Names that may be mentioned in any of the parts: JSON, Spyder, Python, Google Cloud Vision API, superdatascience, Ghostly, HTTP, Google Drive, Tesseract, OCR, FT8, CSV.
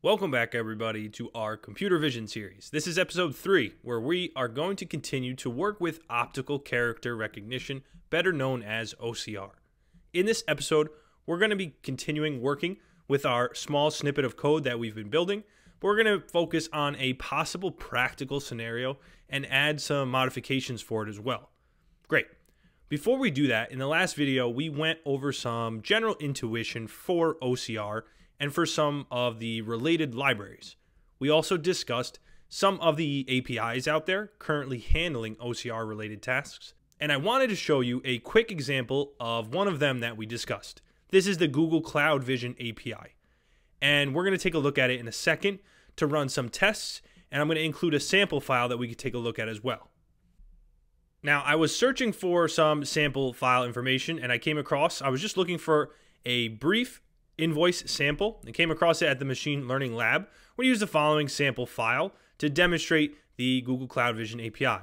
Welcome back, everybody, to our computer vision series. This is episode 3, where we are going to continue to work with optical character recognition, better known as OCR. In this episode, we're going to be continuing working with our small snippet of code that we've been building, but we're going to focus on a possible practical scenario and add some modifications for it as well. Great. Before we do that, in the last video, we went over some general intuition for OCR and for some of the related libraries. We also discussed some of the APIs out there currently handling OCR related tasks, and I wanted to show you a quick example of one of them that we discussed. This is the Google Cloud Vision API, and we're gonna take a look at it in a second to run some tests, and I'm gonna include a sample file that we could take a look at as well. Now, I was searching for some sample file information, and I was just looking for a brief invoice sample and came across it at the machine learning lab. We use the following sample file to demonstrate the Google Cloud Vision API.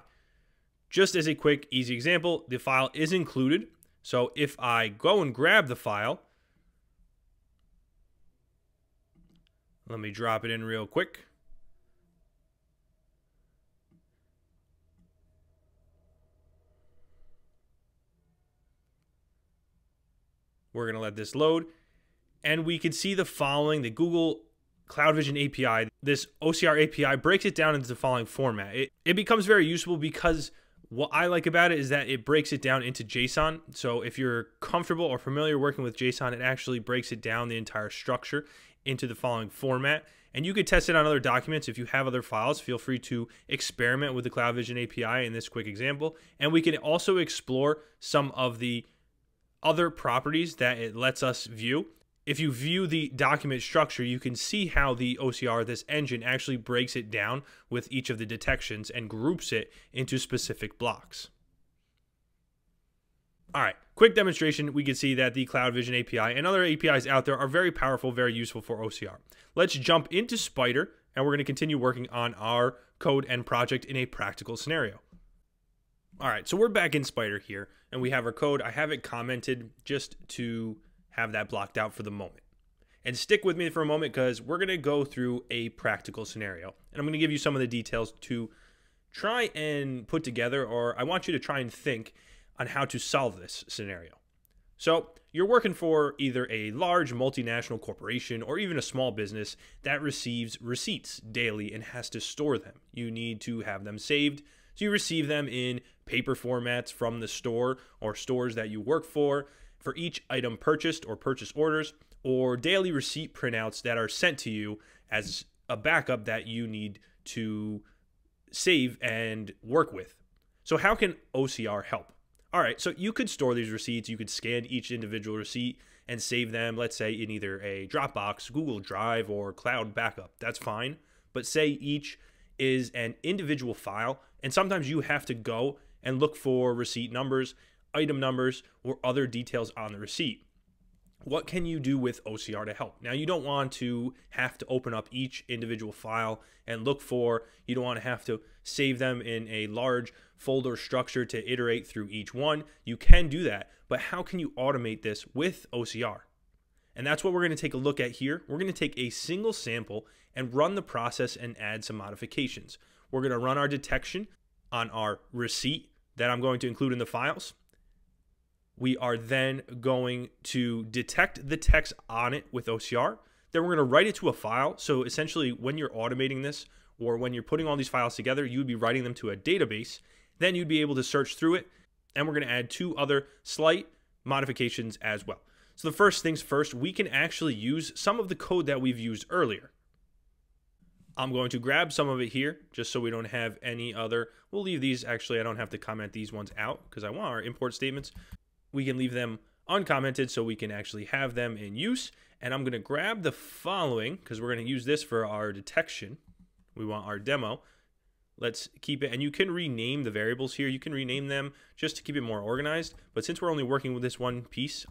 Just as a quick, easy example, the file is included. So if I go and grab the file, let me drop it in real quick. We're going to let this load. And we can see the following, the Google Cloud Vision API. This OCR API breaks it down into the following format. It becomes very useful because what I like about it is that it breaks it down into JSON. So if you're comfortable or familiar working with JSON, it actually breaks it down the entire structure into the following format. And you could test it on other documents. If you have other files, feel free to experiment with the Cloud Vision API in this quick example. And we can also explore some of the other properties that it lets us view. If you view the document structure, you can see how the OCR, this engine, actually breaks it down with each of the detections and groups it into specific blocks. All right, quick demonstration. We can see that the Cloud Vision API and other APIs out there are very powerful, very useful for OCR. Let's jump into Spyder, and we're going to continue working on our code and project in a practical scenario. All right, so we're back in Spyder here, and we have our code. I have it commented just to have that blocked out for the moment. And stick with me for a moment because we're going to go through a practical scenario. And I'm going to give you some of the details to try and put together, or I want you to try and think on how to solve this scenario. So you're working for either a large multinational corporation or even a small business that receives receipts daily and has to store them. You need to have them saved. So you receive them in paper formats from the store or stores that you work for. For each item purchased or purchase orders or daily receipt printouts that are sent to you as a backup that you need to save and work with. So how can OCR help? All right, so you could store these receipts. You could scan each individual receipt and save them, let's say, in either a Dropbox, Google Drive, or cloud backup. That's fine. But say each is an individual file, and sometimes you have to go and look for receipt numbers, item numbers, or other details on the receipt. What can you do with OCR to help? Now, you don't want to have to open up each individual file and look for, you don't want to have to save them in a large folder structure to iterate through each one. You can do that, but how can you automate this with OCR? And that's what we're going to take a look at here. We're going to take a single sample and run the process and add some modifications. We're going to run our detection on our receipt that I'm going to include in the files. We are then going to detect the text on it with OCR. Then we're going to write it to a file. So essentially, when you're automating this or when you're putting all these files together, you would be writing them to a database. Then you'd be able to search through it. And we're going to add 2 other slight modifications as well. So the first things first, we can actually use some of the code that we've used earlier. I'm going to grab some of it here just so we don't have any other. We'll leave these. Actually, I don't have to comment these ones out because I want our import statements. We can leave them uncommented so we can actually have them in use. And I'm going to grab the following because we're going to use this for our detection. We want our demo. Let's keep it. And you can rename the variables here. You can rename them just to keep it more organized. But since we're only working with this one piece,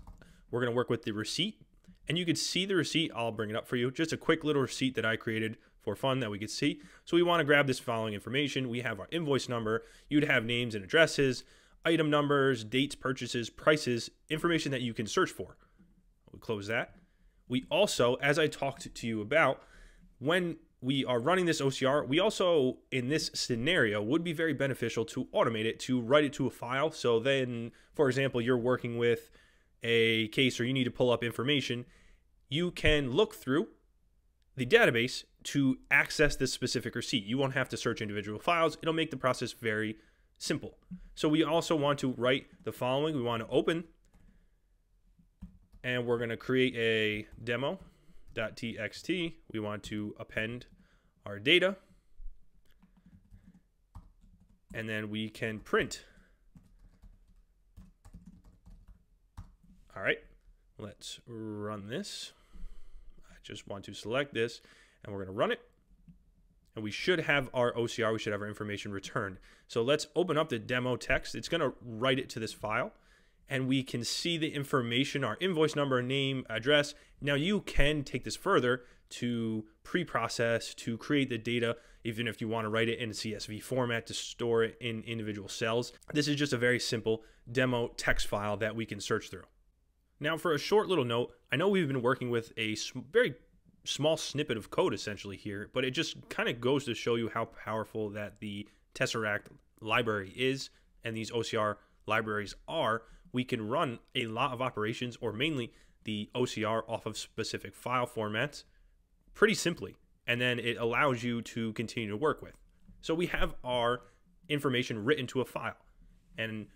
we're going to work with the receipt. And you can see the receipt. I'll bring it up for you. Just a quick little receipt that I created for fun that we could see. So we want to grab this following information. We have our invoice number. You'd have names and addresses, item numbers, dates, purchases, prices, information that you can search for. We'll close that. We also, as I talked to you about, when we are running this OCR, we also, in this scenario, would be very beneficial to automate it, to write it to a file. So then, for example, you're working with a case or you need to pull up information, you can look through the database to access this specific receipt. You won't have to search individual files. It'll make the process very simple. So we also want to write the following. We want to open, and we're going to create a demo.txt. We want to append our data, and then we can print. All right, let's run this. I just want to select this, and we're going to run it, and we should have our OCR. We should have our information returned. So let's open up the demo text. It's going to write it to this file, and we can see the information, our invoice number, name, address. Now you can take this further to pre-process, to create the data, even if you want to write it in a CSV format to store it in individual cells. This is just a very simple demo text file that we can search through. Now, for a short little note, I know we've been working with a very small snippet of code essentially here, but it just kind of goes to show you how powerful that the Tesseract library is and these OCR libraries are. We can run a lot of operations, or mainly the OCR, off of specific file formats pretty simply, and then it allows you to continue to work with. So we have our information written to a file, and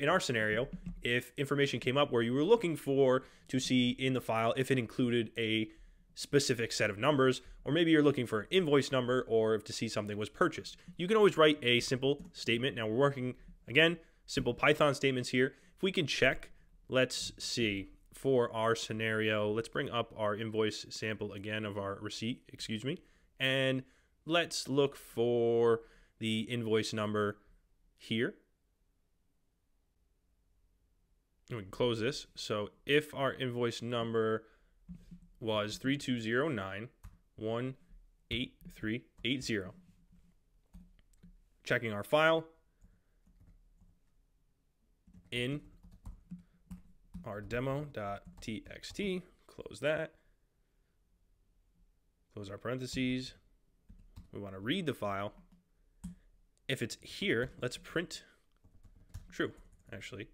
in our scenario, if information came up where you were looking for to see in the file, if it included a specific set of numbers, or maybe you're looking for an invoice number, or if to see something was purchased, you can always write a simple statement. Now we're working, again, simple Python statements here. If we can check, let's see, for our scenario, let's bring up our invoice sample again, of our receipt, excuse me, and let's look for the invoice number here. We can close this. So if our invoice number was 3209-18380, checking our file in our demo.txt, close that, close our parentheses. We want to read the file. If it's here, let's print true. Actually,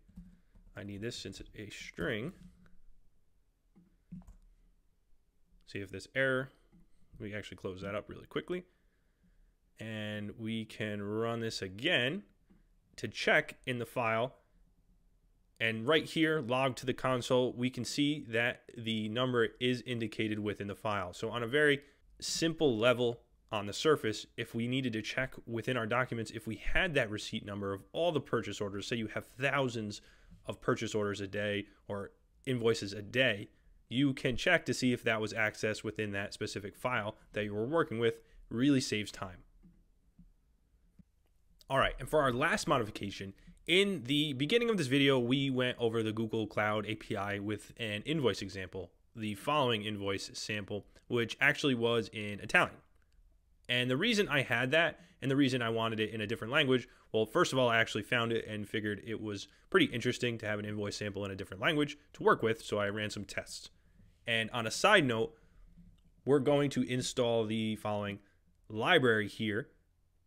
I need this since it's a string. See if this error, we actually close that up really quickly. And we can run this again to check in the file. And right here, log to the console, we can see that the number is indicated within the file. So on a very simple level on the surface, if we needed to check within our documents, if we had that receipt number of all the purchase orders, say you have thousands of purchase orders a day or invoices a day, you can check to see if that was accessed within that specific file that you were working with. Really saves time. All right, and for our last modification, in the beginning of this video, we went over the Google Cloud API with an invoice example, the following invoice sample, which actually was in Italian. And the reason I had that, and the reason I wanted it in a different language, well, first of all, I actually found it and figured it was pretty interesting to have an invoice sample in a different language to work with, so I ran some tests. And on a side note, we're going to install the following library here,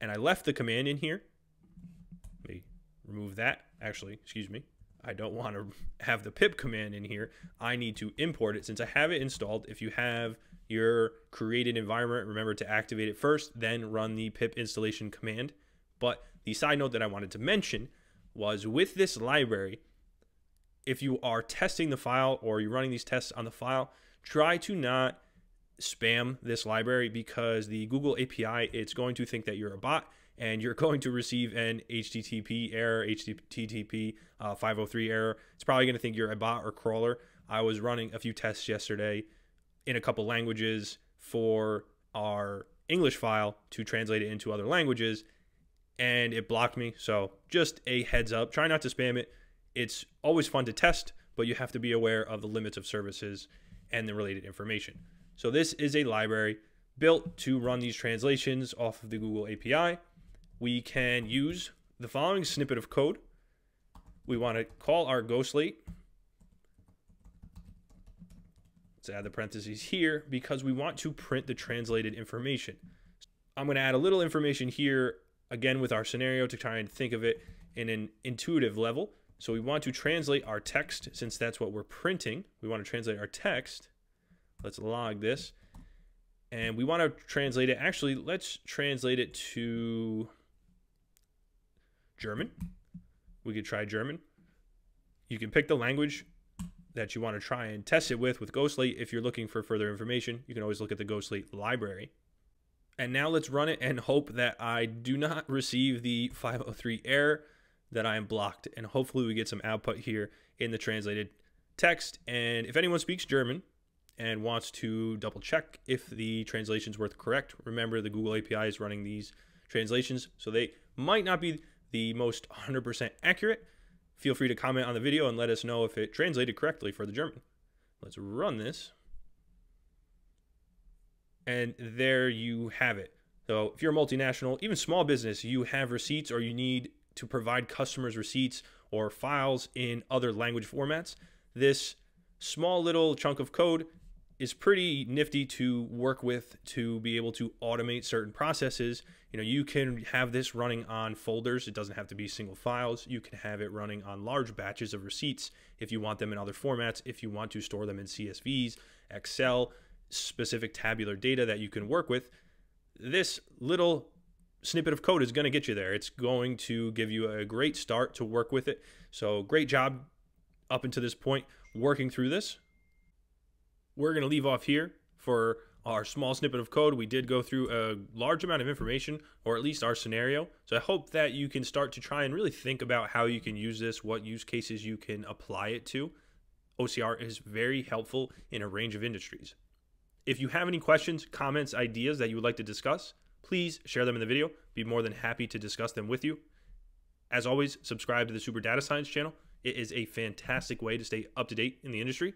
and I left the command in here. Let me remove that. Actually, excuse me, I don't want to have the pip command in here. I need to import it since I have it installed. If you have your created environment, remember to activate it first, then run the pip installation command. But the side note that I wanted to mention was, with this library, if you are testing the file or you're running these tests on the file, try to not spam this library, because the Google API, it's going to think that you're a bot and you're going to receive an HTTP error, HTTP 503 error. It's probably going to think you're a bot or crawler. I was running a few tests yesterday in a couple languages for our English file to translate it into other languages, and it blocked me. So just a heads up, try not to spam it. It's always fun to test, but you have to be aware of the limits of services and the related information. So this is a library built to run these translations off of the Google API. We can use the following snippet of code. We want to call our Ghostly Let's add the parentheses here because we want to print the translated information. I'm going to add a little information here, again, with our scenario to try and think of it in an intuitive level. So we want to translate our text, since that's what we're printing. We want to translate our text. Let's log this. And we want to translate it. Actually, let's translate it to German. We could try German. You can pick the language that you want to try and test it with Ghostly. If you're looking for further information, you can always look at the Ghostly library. And now let's run it and hope that I do not receive the 503 error that I am blocked. And hopefully we get some output here in the translated text. And if anyone speaks German and wants to double check if the translations were correct, remember the Google API is running these translations, so they might not be the most 100% accurate. Feel free to comment on the video and let us know if it translated correctly for the German. Let's run this. And there you have it. So if you're a multinational, even small business, you have receipts or you need to provide customers receipts or files in other language formats, this small little chunk of code is pretty nifty to work with to be able to automate certain processes. You know, you can have this running on folders. It doesn't have to be single files. You can have it running on large batches of receipts if you want them in other formats, if you want to store them in CSVs, Excel, specific tabular data that you can work with. This little snippet of code is going to get you there. It's going to give you a great start to work with it. So great job up until this point working through this. We're going to leave off here for our small snippet of code. We did go through a large amount of information, or at least our scenario. So I hope that you can start to try and really think about how you can use this, what use cases you can apply it to. OCR is very helpful in a range of industries. If you have any questions, comments, ideas that you would like to discuss, please share them in the video. Be more than happy to discuss them with you. As always, subscribe to the Super Data Science channel. It is a fantastic way to stay up to date in the industry.